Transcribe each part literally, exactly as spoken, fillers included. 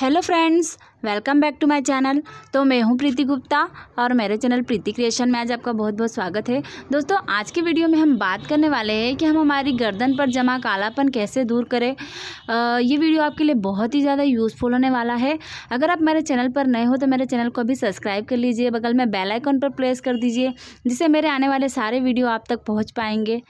Hello friends, welcome back to my channel. तो मैं हूं प्रीति गुप्ता और मेरे चैनल प्रीति क्रिएशन में आज आपका बहुत बहुत स्वागत है। दोस्तों, आज की वीडियो में हम बात करने वाले हैं कि हम हमारी गर्दन पर जमा कालापन कैसे दूर करें। आ, ये वीडियो आपके लिए बहुत ही ज़्यादा यूज़फुल होने वाला है। अगर आप मेरे चैनल पर नए हो तो मेरे चैनल को भी सब्सक्राइब कर लीजिए, बगल में बेल आइकन पर प्रेस कर दीजिए, जिससे मेरे आने वाले सारे वीडियो आप तक पहुँच पाएंगे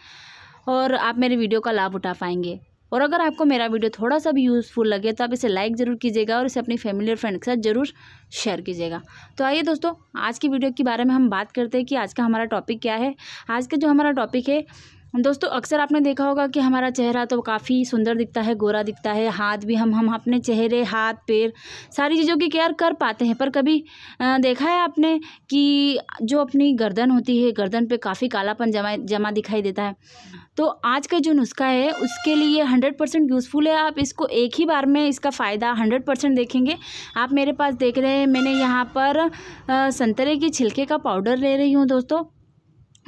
और आप मेरे वीडियो का लाभ उठा पाएंगे। और अगर आपको मेरा वीडियो थोड़ा सा भी यूज़फुल लगे तो आप इसे लाइक ज़रूर कीजिएगा और इसे अपनी फैमिली और फ्रेंड के साथ ज़रूर शेयर कीजिएगा। तो आइए दोस्तों, आज की वीडियो के बारे में हम बात करते हैं कि आज का हमारा टॉपिक क्या है। आज का जो हमारा टॉपिक है दोस्तों, अक्सर आपने देखा होगा कि हमारा चेहरा तो काफ़ी सुंदर दिखता है, गोरा दिखता है, हाथ भी हम हम अपने चेहरे, हाथ, पैर, सारी चीज़ों की केयर कर पाते हैं। पर कभी देखा है आपने कि जो अपनी गर्दन होती है, गर्दन पे काफ़ी कालापन जमा जमा दिखाई देता है। तो आज का जो नुस्खा है उसके लिए हंड्रेड परसेंट यूज़फुल है। आप इसको एक ही बार में इसका फ़ायदा हंड्रेड परसेंट देखेंगे। आप मेरे पास देख रहे हैं, मैंने यहाँ पर संतरे के छिलके का पाउडर ले रही हूँ दोस्तों।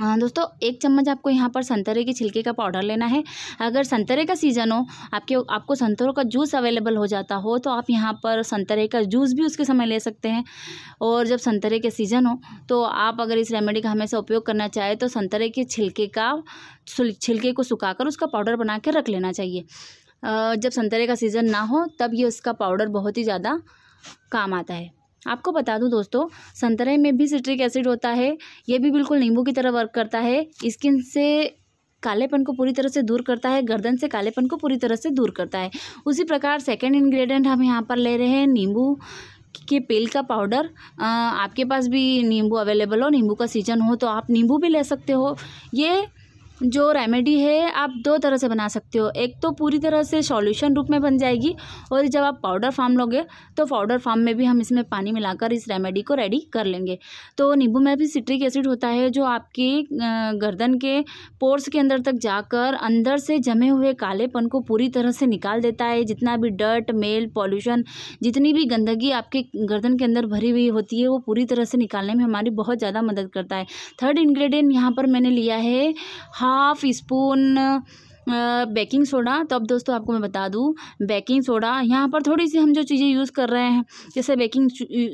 हाँ दोस्तों, एक चम्मच आपको यहाँ पर संतरे के छिलके का पाउडर लेना है। अगर संतरे का सीज़न हो, आपके आपको संतरों का जूस अवेलेबल हो जाता हो तो आप यहाँ पर संतरे का जूस भी उसके समय ले सकते हैं। और जब संतरे के सीज़न हो तो आप अगर इस रेमेडी का हमेशा उपयोग करना चाहे तो संतरे के छिलके का छिलके को सुखाकर उसका पाउडर बना कर रख लेना चाहिए। जब संतरे का सीज़न ना हो तब ये उसका पाउडर बहुत ही ज़्यादा काम आता है। आपको बता दूं दोस्तों, संतरे में भी सिट्रिक एसिड होता है। ये भी बिल्कुल नींबू की तरह वर्क करता है, स्किन से कालेपन को पूरी तरह से दूर करता है, गर्दन से कालेपन को पूरी तरह से दूर करता है। उसी प्रकार सेकंड इंग्रेडिएंट हम यहाँ पर ले रहे हैं नींबू के पेल का पाउडर। आपके पास भी नींबू अवेलेबल हो, नींबू का सीजन हो तो आप नींबू भी ले सकते हो। ये जो रेमेडी है आप दो तरह से बना सकते हो। एक तो पूरी तरह से सॉल्यूशन रूप में बन जाएगी और जब आप पाउडर फार्म लोगे तो पाउडर फार्म में भी हम इसमें पानी मिलाकर इस रेमेडी को रेडी कर लेंगे। तो नींबू में भी सिट्रिक एसिड होता है जो आपकी गर्दन के पोर्स के अंदर तक जाकर अंदर से जमे हुए कालेपन को पूरी तरह से निकाल देता है। जितना भी डर्ट, मेल, पॉल्यूशन, जितनी भी गंदगी आपके गर्दन के अंदर भरी हुई होती है वो पूरी तरह से निकालने में हमारी बहुत ज़्यादा मदद करता है। थर्ड इन्ग्रीडियंट यहाँ पर मैंने लिया है हाफ स्पून बेकिंग सोडा। तो अब दोस्तों आपको मैं बता दूं, बेकिंग सोडा यहाँ पर थोड़ी सी हम जो चीज़ें यूज़ कर रहे हैं जैसे बेकिंग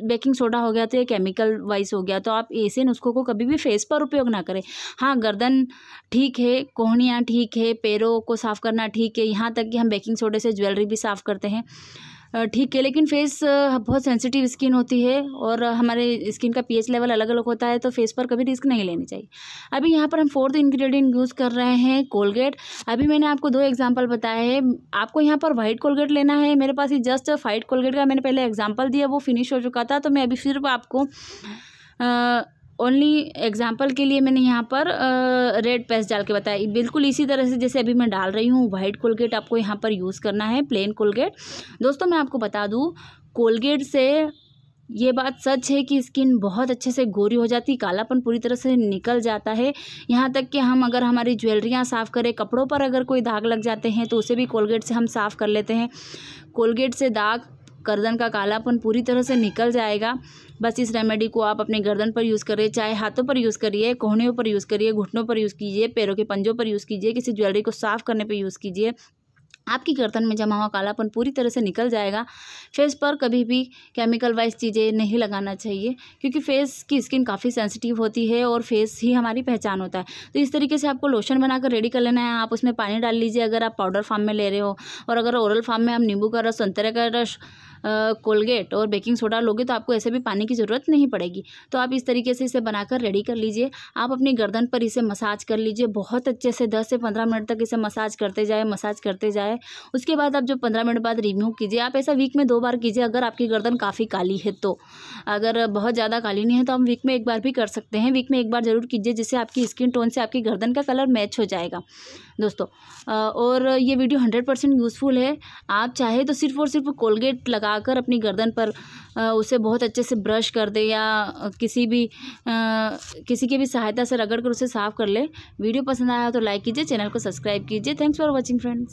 बेकिंग सोडा हो गया तो ये केमिकल वाइज हो गया। तो आप ऐसे नुस्खों को कभी भी फेस पर उपयोग ना करें। हाँ, गर्दन ठीक है, कोहनियाँ ठीक है, पैरों को साफ़ करना ठीक है, यहाँ तक कि हम बेकिंग सोडे से ज्वेलरी भी साफ़ करते हैं, ठीक है। लेकिन फेस बहुत सेंसिटिव स्किन होती है और हमारे स्किन का पीएच लेवल अलग अलग होता है, तो फेस पर कभी रिस्क नहीं लेनी चाहिए। अभी यहाँ पर हम फोर्थ इंग्रेडिएंट यूज़ कर रहे हैं कोलगेट। अभी मैंने आपको दो एग्जांपल बताया है। आपको यहाँ पर वाइट कोलगेट लेना है। मेरे पास ये जस्ट वाइट कोलगेट का मैंने पहले एग्जाम्पल दिया, वो फिनिश हो चुका था, तो मैं अभी सिर्फ आपको ओनली एग्जाम्पल के लिए मैंने यहाँ पर रेड पेस्ट डाल के बताया। बिल्कुल इसी तरह से जैसे अभी मैं डाल रही हूँ वाइट कोलगेट आपको यहाँ पर यूज़ करना है, प्लेन कोलगेट। दोस्तों मैं आपको बता दूँ, कोलगेट से ये बात सच है कि स्किन बहुत अच्छे से गोरी हो जाती, कालापन पूरी तरह से निकल जाता है। यहाँ तक कि हम अगर हमारी ज्वेलरियाँ साफ़ करें, कपड़ों पर अगर कोई दाग लग जाते हैं तो उसे भी कोलगेट से हम साफ़ कर लेते हैं। कोलगेट से दाग, गर्दन का कालापन पूरी तरह से निकल जाएगा। बस इस रेमेडी को आप अपने गर्दन पर यूज़ करिए, चाहे हाथों पर यूज़ करिए, कोहनियों पर यूज़ करिए, घुटनों पर यूज़ कीजिए, पैरों के पंजों पर यूज़ कीजिए, किसी ज्वेलरी को साफ़ करने पर यूज़ कीजिए। आपकी गर्दन में जमा हुआ कालापन पूरी तरह से निकल जाएगा। फेस पर कभी भी केमिकल वाइज चीज़ें नहीं लगाना चाहिए, क्योंकि फेस की स्किन काफ़ी सेंसिटिव होती है और फेस ही हमारी पहचान होता है। तो इस तरीके से आपको लोशन बनाकर रेडी कर लेना है। आप उसमें पानी डाल लीजिए अगर आप पाउडर फॉर्म में ले रहे हो, और अगर ओरल फॉर्म में हम नींबू का रस, संतरे का रस, कोलगेट और बेकिंग सोडा लोगे तो आपको ऐसे भी पानी की ज़रूरत नहीं पड़ेगी। तो आप इस तरीके से इसे बनाकर रेडी कर लीजिए। आप अपनी गर्दन पर इसे मसाज कर लीजिए बहुत अच्छे से, दस से पंद्रह मिनट तक इसे मसाज करते जाए मसाज करते जाए उसके बाद आप जो पंद्रह मिनट बाद रिमूव कीजिए। आप ऐसा वीक में दो बार कीजिए अगर आपकी गर्दन काफ़ी काली है तो। अगर बहुत ज़्यादा काली नहीं है तो हम वीक में एक बार भी कर सकते हैं। वीक में एक बार ज़रूर कीजिए, जिससे आपकी स्किन टोन से आपकी गर्दन का कलर मैच हो जाएगा दोस्तों। और ये वीडियो हंड्रेड परसेंट यूज़फुल है। आप चाहे तो सिर्फ और सिर्फ कोलगेट लगा आकर अपनी गर्दन पर उसे बहुत अच्छे से ब्रश कर दे या किसी भी आ, किसी की भी सहायता से रगड़ कर उसे साफ़ कर ले। वीडियो पसंद आया तो लाइक कीजिए, चैनल को सब्सक्राइब कीजिए। Thanks for watching friends.